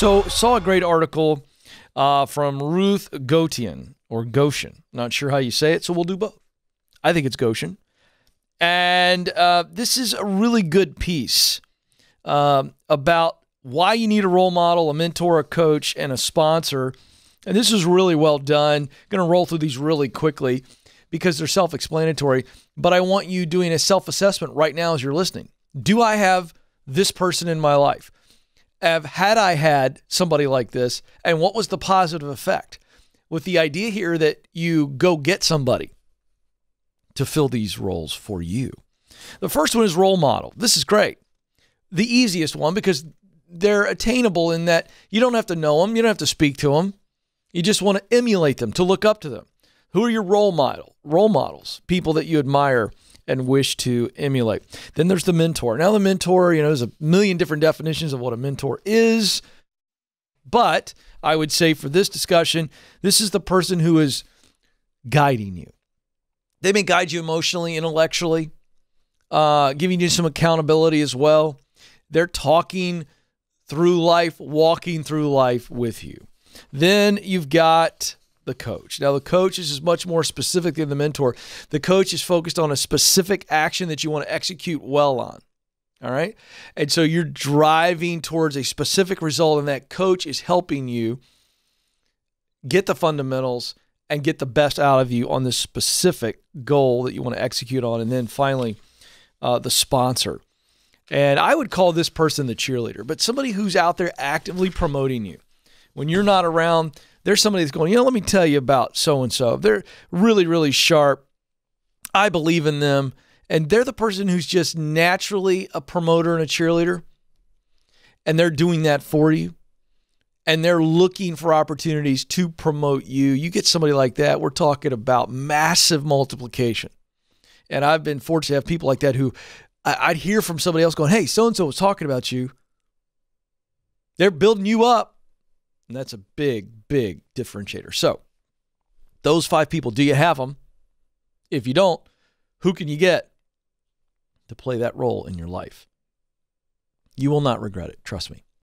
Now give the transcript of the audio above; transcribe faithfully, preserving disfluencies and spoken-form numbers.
So saw a great article uh, from Ruth Gotian, or Gotian. Not sure how you say it, so we'll do both. I think it's Gotian. And uh, this is a really good piece uh, about why you need a role model, a mentor, a coach, and a sponsor. And this is really well done. Going to roll through these really quickly because they're self-explanatory. But I want you doing a self-assessment right now as you're listening. Do I have this person in my life? Have, had I had somebody like this? And what was the positive effect? With the idea here that you go get somebody to fill these roles for you. The first one is role model. This is great. The easiest one because they're attainable in that you don't have to know them. You don't have to speak to them. You just want to emulate them, to look up to them. Who are your role model? Role models, people that you admire and wish to emulate. Then there's the mentor. Now the mentor, you know, there's a million different definitions of what a mentor is. But I would say for this discussion, this is the person who is guiding you. They may guide you emotionally, intellectually, uh, giving you some accountability as well. They're talking through life, walking through life with you. Then you've got the coach. Now, the coach is much more specific than the mentor. The coach is focused on a specific action that you want to execute well on, all right? And so you're driving towards a specific result, and that coach is helping you get the fundamentals and get the best out of you on this specific goal that you want to execute on. And then finally, uh, the sponsor. And I would call this person the cheerleader, but somebody who's out there actively promoting you. When you're not around, there's somebody that's going, you know, let me tell you about so-and-so. They're really, really sharp. I believe in them. And they're the person who's just naturally a promoter and a cheerleader. And they're doing that for you. And they're looking for opportunities to promote you. You get somebody like that, we're talking about massive multiplication. And I've been fortunate to have people like that who I'd hear from somebody else going, hey, so-and-so was talking about you. They're building you up. And that's a big, big differentiator. So those five people, do you have them? If you don't, who can you get to play that role in your life? You will not regret it. Trust me.